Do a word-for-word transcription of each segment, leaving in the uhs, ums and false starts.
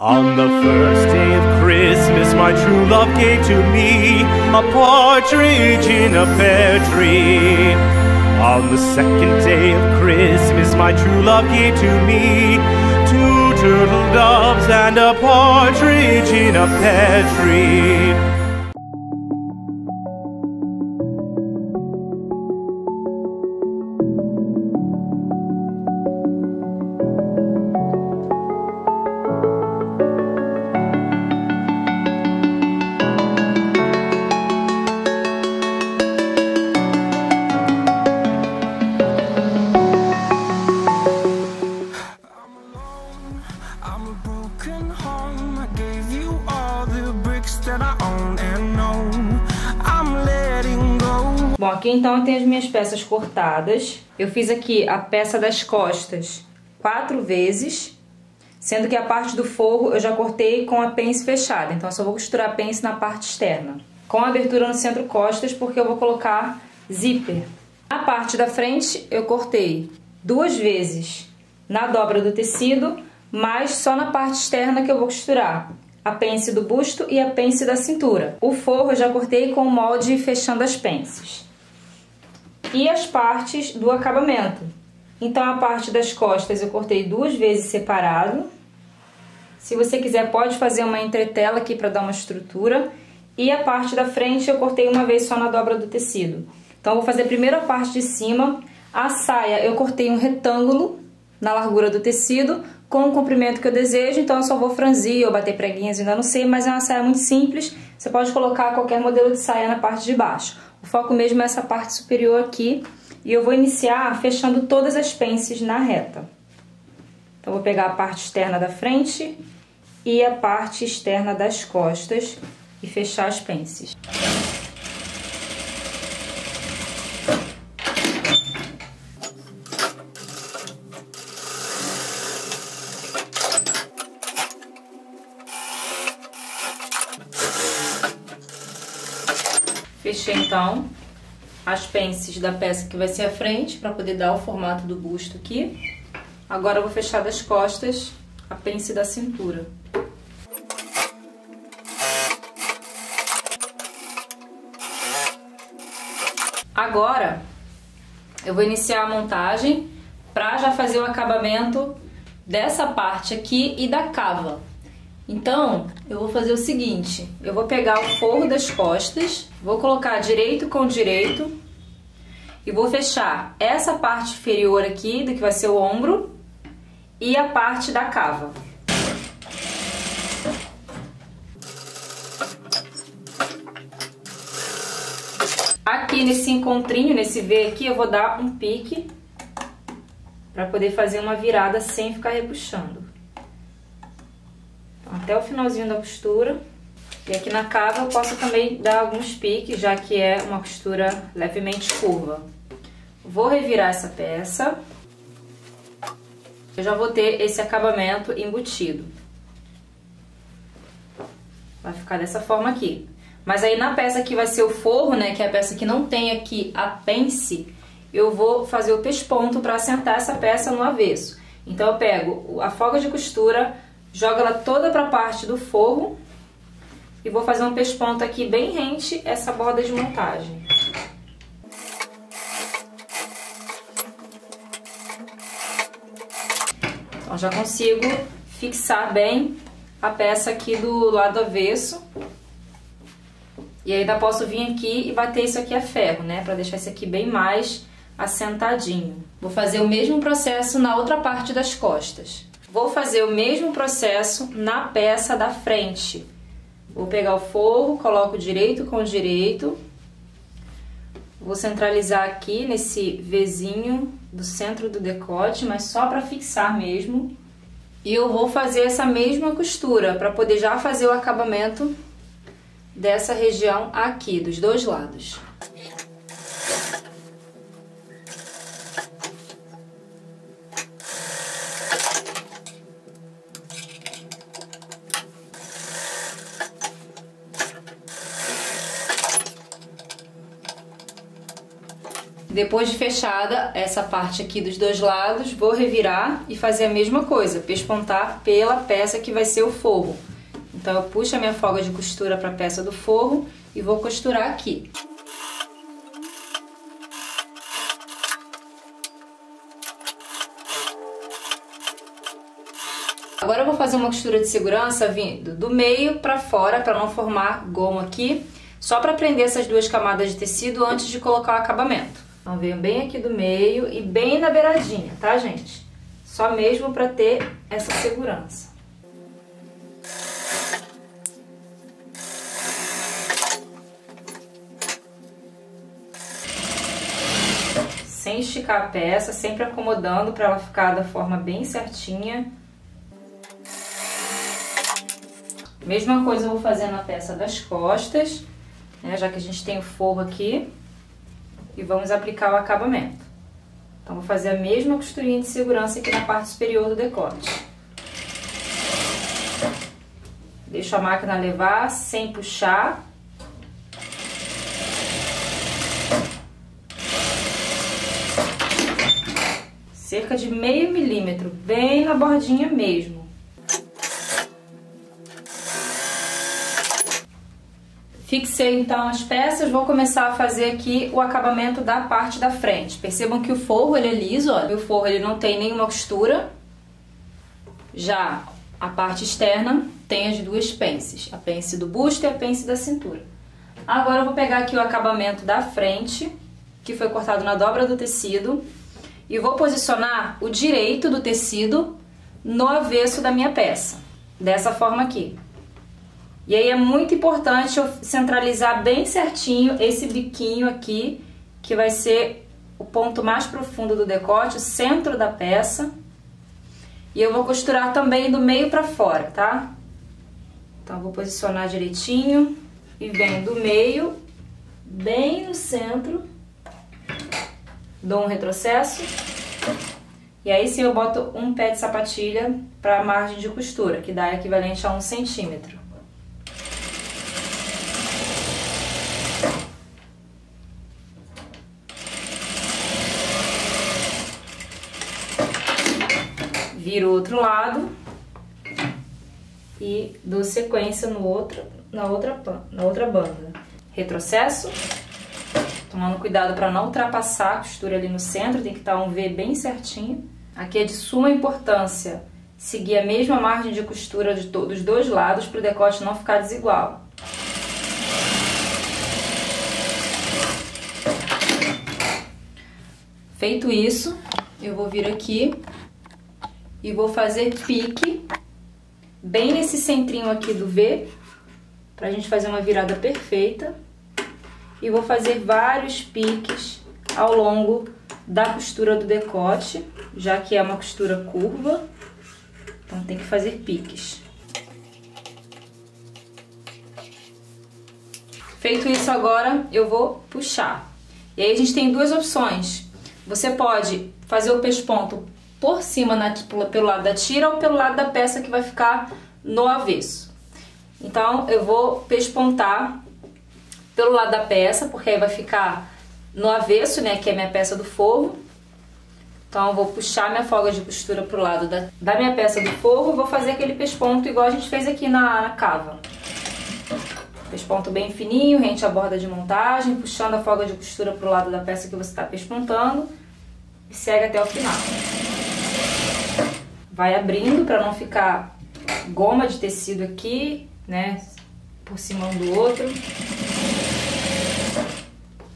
On the first day of Christmas, my true love gave to me a partridge in a pear tree. On the second day of Christmas, my true love gave to me two turtle doves and a partridge in a pear tree. Bom, aqui então eu tenho as minhas peças cortadas. Eu fiz aqui a peça das costas quatro vezes, sendo que a parte do forro eu já cortei com a pence fechada, então eu só vou costurar a pence na parte externa, com a abertura no centro costas, porque eu vou colocar zíper. A parte da frente eu cortei duas vezes na dobra do tecido, mas só na parte externa que eu vou costurar a pence do busto e a pence da cintura. O forro eu já cortei com o molde fechando as pences. E as partes do acabamento. Então a parte das costas eu cortei duas vezes separado. Se você quiser pode fazer uma entretela aqui para dar uma estrutura. E a parte da frente eu cortei uma vez só na dobra do tecido. Então eu vou fazer primeiro a parte de cima. A saia eu cortei um retângulo na largura do tecido, com o comprimento que eu desejo, então eu só vou franzir ou bater preguinhas, ainda não sei, mas é uma saia muito simples, você pode colocar qualquer modelo de saia na parte de baixo. O foco mesmo é essa parte superior aqui, e eu vou iniciar fechando todas as pences na reta. Então eu vou pegar a parte externa da frente e a parte externa das costas e fechar as pences. Fechei então as pences da peça que vai ser a frente, para poder dar o formato do busto aqui. Agora eu vou fechar das costas a pence da cintura. Agora eu vou iniciar a montagem para já fazer o acabamento dessa parte aqui e da cava. Então, eu vou fazer o seguinte, eu vou pegar o forro das costas, vou colocar direito com direito e vou fechar essa parte inferior aqui, do que vai ser o ombro, e a parte da cava. Aqui nesse encontrinho, nesse V aqui, eu vou dar um pique para poder fazer uma virada sem ficar repuxando. Até o finalzinho da costura. E aqui na cava eu posso também dar alguns piques, já que é uma costura levemente curva. Vou revirar essa peça. Eu já vou ter esse acabamento embutido. Vai ficar dessa forma aqui. Mas aí na peça que vai ser o forro, né, que é a peça que não tem aqui a pence, eu vou fazer o pesponto para assentar essa peça no avesso. Então eu pego a folga de costura, jogo ela toda para a parte do forro e vou fazer um pesponto aqui bem rente essa borda de montagem. Então já consigo fixar bem a peça aqui do lado avesso. E ainda posso vir aqui e bater isso aqui a ferro, né? Para deixar isso aqui bem mais assentadinho. Vou fazer o mesmo processo na outra parte das costas. Vou fazer o mesmo processo na peça da frente. Vou pegar o forro, coloco direito com direito. Vou centralizar aqui nesse Vzinho do centro do decote, mas só para fixar mesmo. E eu vou fazer essa mesma costura para poder já fazer o acabamento dessa região aqui, dos dois lados. Depois de fechada essa parte aqui dos dois lados, vou revirar e fazer a mesma coisa, pespontar pela peça que vai ser o forro. Então eu puxo a minha folga de costura para a peça do forro e vou costurar aqui. Agora eu vou fazer uma costura de segurança vindo do meio para fora, para não formar goma aqui, só para prender essas duas camadas de tecido antes de colocar o acabamento. Então venho bem aqui do meio e bem na beiradinha, tá, gente? Só mesmo para ter essa segurança. Sem esticar a peça, sempre acomodando para ela ficar da forma bem certinha. Mesma coisa eu vou fazer na peça das costas, né, já que a gente tem o forro aqui, e vamos aplicar o acabamento. Então vou fazer a mesma costurinha de segurança aqui na parte superior do decote. Deixo a máquina levar sem puxar. Cerca de meio milímetro, bem na bordinha mesmo. Fixei então as peças, vou começar a fazer aqui o acabamento da parte da frente. Percebam que o forro ele é liso, ó. O forro ele não tem nenhuma costura. Já a parte externa tem as duas pences, a pence do busto e a pence da cintura. Agora eu vou pegar aqui o acabamento da frente, que foi cortado na dobra do tecido, e vou posicionar o direito do tecido no avesso da minha peça, dessa forma aqui. E aí é muito importante eu centralizar bem certinho esse biquinho aqui, que vai ser o ponto mais profundo do decote, o centro da peça. E eu vou costurar também do meio pra fora, tá? Então eu vou posicionar direitinho e venho do meio, bem no centro, dou um retrocesso. E aí sim eu boto um pé de sapatilha pra margem de costura, que dá equivalente a um centímetro. Viro o outro lado e dou sequência no outro, na, outra, na outra banda. Retrocesso, tomando cuidado para não ultrapassar a costura ali no centro, tem que estar um V bem certinho. Aqui é de suma importância seguir a mesma margem de costura de to- dos dois lados para o decote não ficar desigual. Feito isso, eu vou vir aqui e vou fazer pique bem nesse centrinho aqui do V, pra gente fazer uma virada perfeita. E vou fazer vários piques ao longo da costura do decote, já que é uma costura curva, então tem que fazer piques. Feito isso agora, eu vou puxar. E aí a gente tem duas opções. Você pode fazer o pesponto por cima, na, pelo lado da tira ou pelo lado da peça que vai ficar no avesso. Então, eu vou pespontar pelo lado da peça, porque aí vai ficar no avesso, né, que é minha peça do forro. Então, eu vou puxar minha folga de costura pro lado da, da minha peça do forro e vou fazer aquele pesponto igual a gente fez aqui na, na cava. Pesponto bem fininho, rente à borda de montagem, puxando a folga de costura pro lado da peça que você está pespontando e segue até o final. Vai abrindo para não ficar goma de tecido aqui, né, por cima um do outro,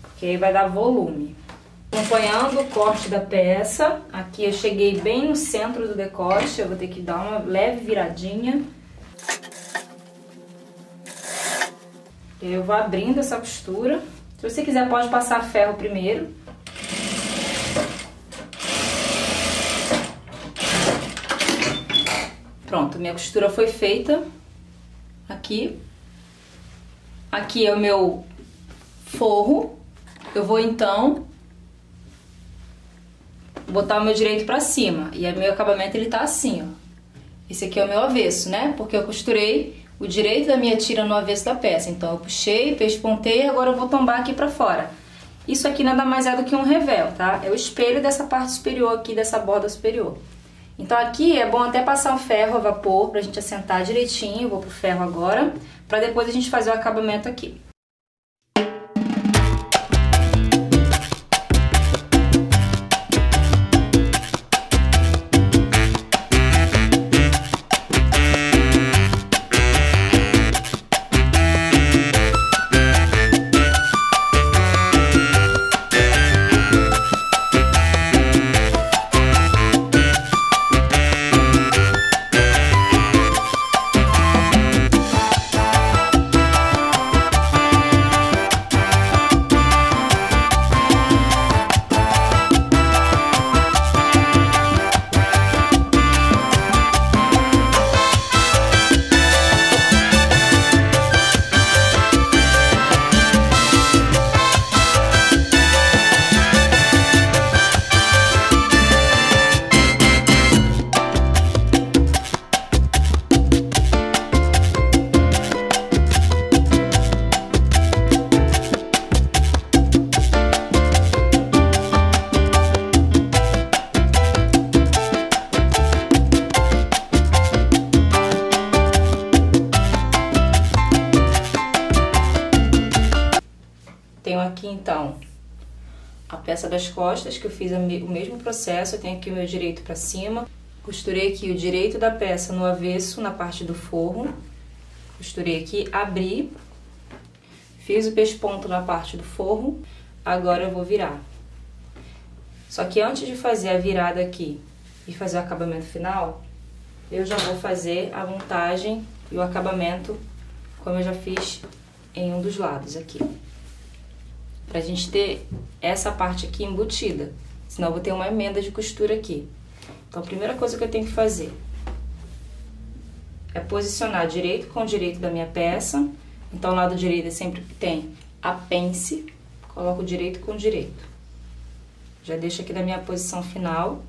porque aí vai dar volume. Acompanhando o corte da peça, aqui eu cheguei bem no centro do decote, eu vou ter que dar uma leve viradinha. E aí eu vou abrindo essa costura. Se você quiser pode passar ferro primeiro. Pronto, minha costura foi feita aqui. Aqui é o meu forro. Eu vou então botar o meu direito pra cima. E o meu acabamento ele tá assim, ó. Esse aqui é o meu avesso, né? Porque eu costurei o direito da minha tira no avesso da peça. Então eu puxei, pespontei e agora eu vou tombar aqui pra fora. Isso aqui nada mais é do que um revéu, tá? É o espelho dessa parte superior aqui, dessa borda superior. Então aqui é bom até passar um ferro a vapor pra gente assentar direitinho. Eu vou pro ferro agora, pra depois a gente fazer o acabamento aqui. Aqui então a peça das costas, que eu fiz o mesmo processo. Eu tenho aqui o meu direito para cima, costurei aqui o direito da peça no avesso, na parte do forro, costurei aqui, abri, fiz o pesponto na parte do forro. Agora eu vou virar. Só que antes de fazer a virada aqui e fazer o acabamento final, eu já vou fazer a montagem e o acabamento como eu já fiz em um dos lados aqui, pra gente ter essa parte aqui embutida, senão eu vou ter uma emenda de costura aqui. Então a primeira coisa que eu tenho que fazer é posicionar direito com direito da minha peça. Então o lado direito é sempre que tem a pence, coloco direito com direito. Já deixo aqui na minha posição final,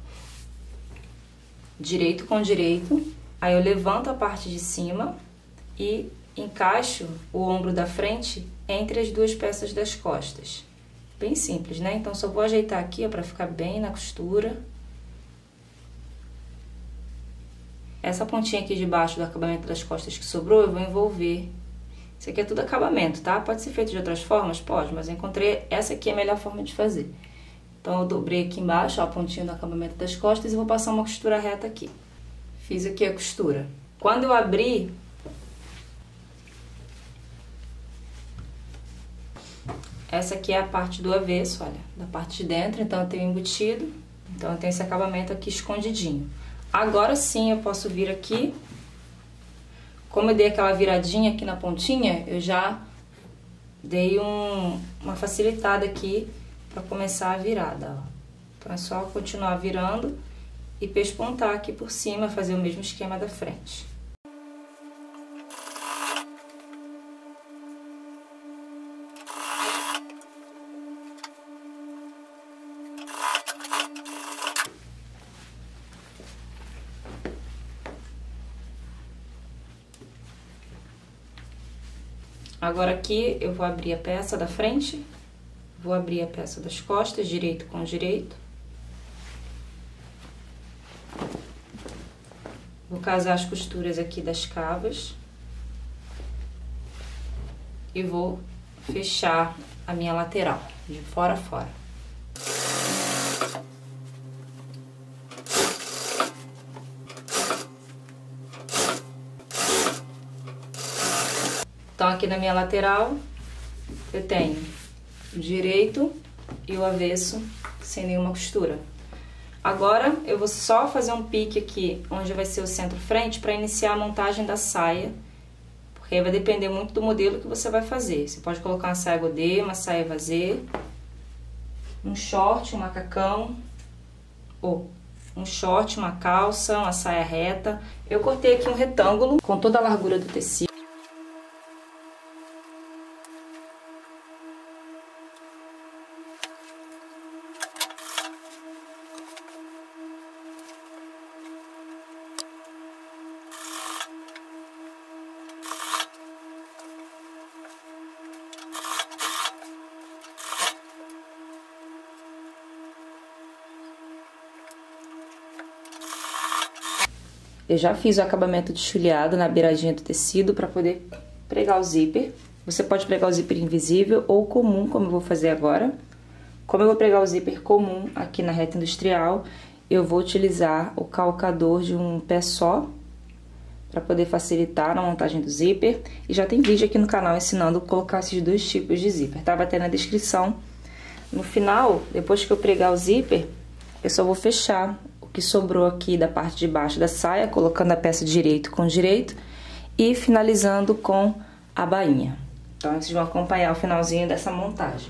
direito com direito, aí eu levanto a parte de cima e encaixo o ombro da frente entre as duas peças das costas. Bem simples, né? Então só vou ajeitar aqui, ó, pra ficar bem na costura. Essa pontinha aqui de baixo do acabamento das costas que sobrou, eu vou envolver. Isso aqui é tudo acabamento, tá? Pode ser feito de outras formas? Pode, mas eu encontrei essa aqui é a melhor forma de fazer. Então eu dobrei aqui embaixo, ó, a pontinha do acabamento das costas e vou passar uma costura reta aqui. Fiz aqui a costura. Quando eu abri, essa aqui é a parte do avesso, olha, da parte de dentro, então eu tenho embutido, então eu tenho esse acabamento aqui escondidinho. Agora sim eu posso vir aqui, como eu dei aquela viradinha aqui na pontinha, eu já dei um, uma facilitada aqui para começar a virada, ó. Então é só continuar virando e pespontar aqui por cima, fazer o mesmo esquema da frente. Agora aqui eu vou abrir a peça da frente, vou abrir a peça das costas, direito com direito. Vou casar as costuras aqui das cavas. E vou fechar a minha lateral, de fora a fora. Então, aqui na minha lateral, eu tenho o direito e o avesso sem nenhuma costura. Agora, eu vou só fazer um pique aqui, onde vai ser o centro-frente, para iniciar a montagem da saia, porque aí vai depender muito do modelo que você vai fazer. Você pode colocar uma saia godê, uma saia vazê, um short, um macacão, ou um short, uma calça, uma saia reta. Eu cortei aqui um retângulo com toda a largura do tecido. Eu já fiz o acabamento de chuleado na beiradinha do tecido para poder pregar o zíper. Você pode pregar o zíper invisível ou comum, como eu vou fazer agora. Como eu vou pregar o zíper comum aqui na reta industrial, eu vou utilizar o calcador de um pé só, para poder facilitar na montagem do zíper. E já tem vídeo aqui no canal ensinando a colocar esses dois tipos de zíper, tá? Vai ter na descrição. No final, depois que eu pregar o zíper, eu só vou fechar o que sobrou aqui da parte de baixo da saia, colocando a peça direito com direito e finalizando com a bainha. Então, vocês vão acompanhar o finalzinho dessa montagem.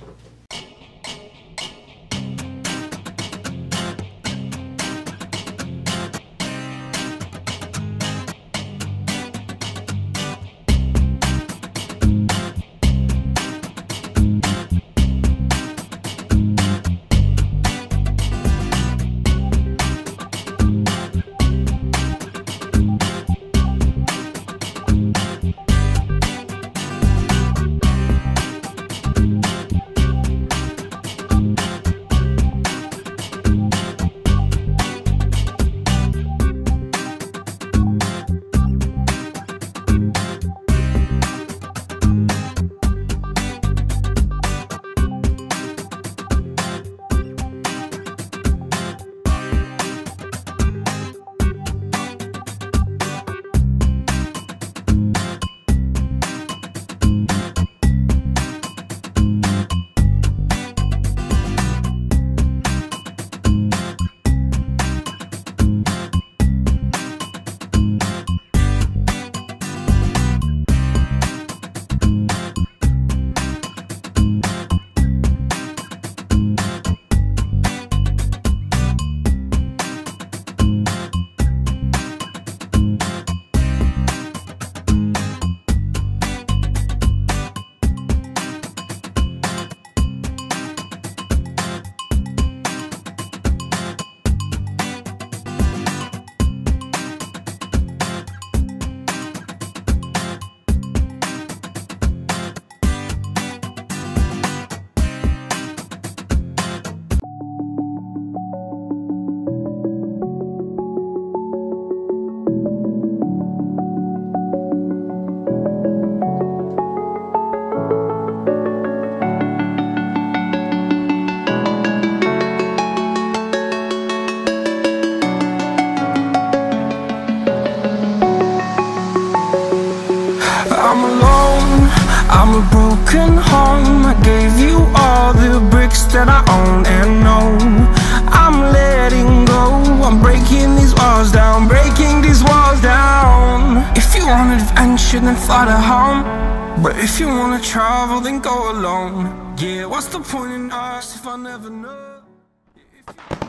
I'm a broken home, I gave you all the bricks that I own and know. I'm letting go, I'm breaking these walls down, breaking these walls down. If you want adventure, then fly to home. But if you wanna travel, then go alone. Yeah, what's the point in us if I never know?